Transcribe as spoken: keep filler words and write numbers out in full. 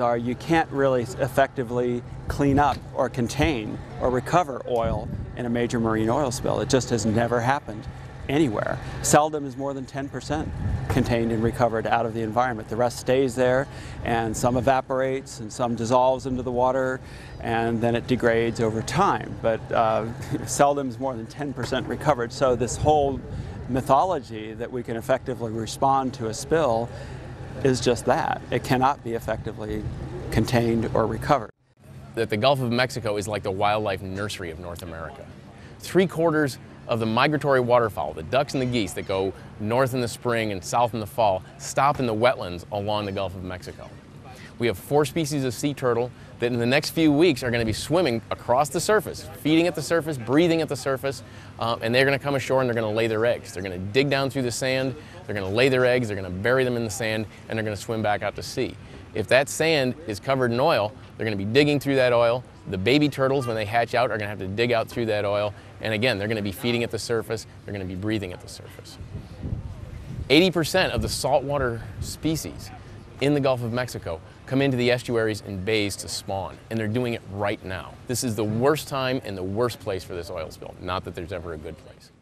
are you can't really effectively clean up or contain or recover oil in a major marine oil spill. It just has never happened anywhere. Seldom is more than ten percent contained and recovered out of the environment. The rest stays there, and some evaporates and some dissolves into the water, and then it degrades over time. But uh, seldom is more than ten percent recovered. So this whole mythology that we can effectively respond to a spill is just that. It cannot be effectively contained or recovered. That the Gulf of Mexico is like the wildlife nursery of North America. Three quarters of the migratory waterfowl, the ducks and the geese that go north in the spring and south in the fall, stop in the wetlands along the Gulf of Mexico. We have four species of sea turtle that in the next few weeks are going to be swimming across the surface, feeding at the surface, breathing at the surface, um, and they're going to come ashore and they're going to lay their eggs. They're going to dig down through the sand, they're going to lay their eggs, they're going to bury them in the sand, and they're going to swim back out to sea. If that sand is covered in oil, they're going to be digging through that oil. The baby turtles, when they hatch out, are going to have to dig out through that oil. And again, they're going to be feeding at the surface. They're going to be breathing at the surface. eighty percent of the saltwater species in the Gulf of Mexico come into the estuaries and bays to spawn. And they're doing it right now. This is the worst time and the worst place for this oil spill. Not that there's ever a good place.